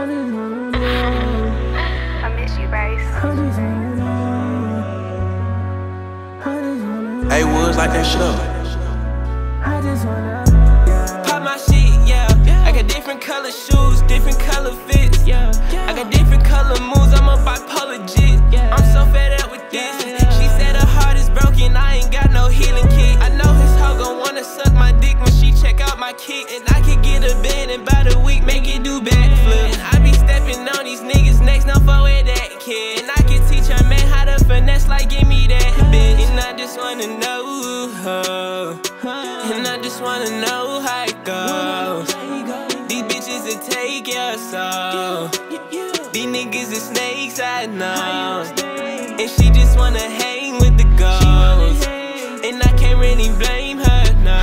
I miss you, Bryce. Hey, Woods like that show. Pop my shit, yeah. I got different color shoes, different color fits. Yeah. I got different color moves. I'm a bipolar jit. I'm so fed up with this. She said her heart is broken. I ain't got no healing kit. I know his hoe gon' wanna suck my dick when she check out my kicks. And I could get a bed and by the week make it do backflips. And I be stepping on these niggas next, no for with that kid. And I can teach her man how to finesse, like give me that bitch. And I just wanna know her. And I just wanna know how it goes. These bitches that take your soul, these niggas are snakes, I know. And she just wanna hang with the ghosts, and I can't really blame her, no.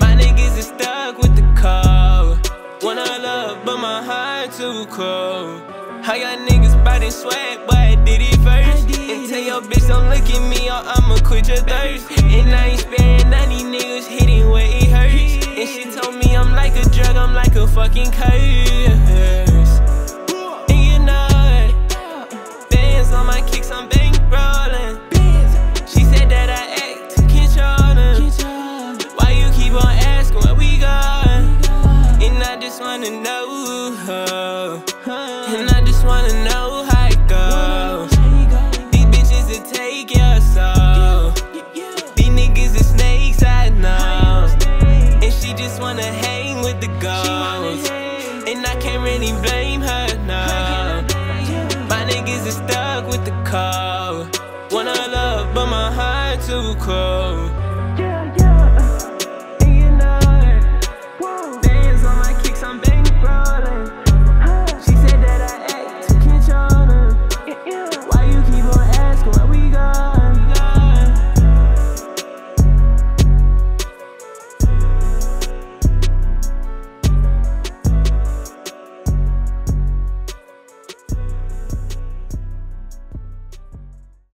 My niggas are stuck with the cold. Wanna love, but my heart too cold. How y'all niggas biting sweat, but I did it first. And tell your bitch don't look at me or I'ma quit your thirst. And I ain't sparing none, these niggas hitting where it hurts. And she told me I'm like a drug, I'm like a fucking curse. On my kicks, I'm bang rolling. She said that I act too controlling. Why you keep on asking where we going? And I just wanna know her. And I just wanna know how it goes. These bitches that take your soul, these niggas are snakes, I know. And she just wanna hang with the ghosts, and I can't really blame her, no. My niggas are stuck with the cold. Wanna love, but my heart too cold.